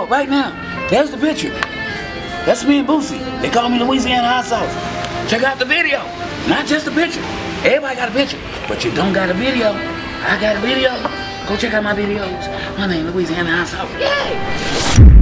dog, right now. There's the picture. That's me and Boosie. They call me Louisiana Hot Sauce. Check out the video. Not just the picture. Everybody got a picture. But you don't got a video. I got a video. Go check out my videos. My name is Louisiana Hot Sauce. Yay!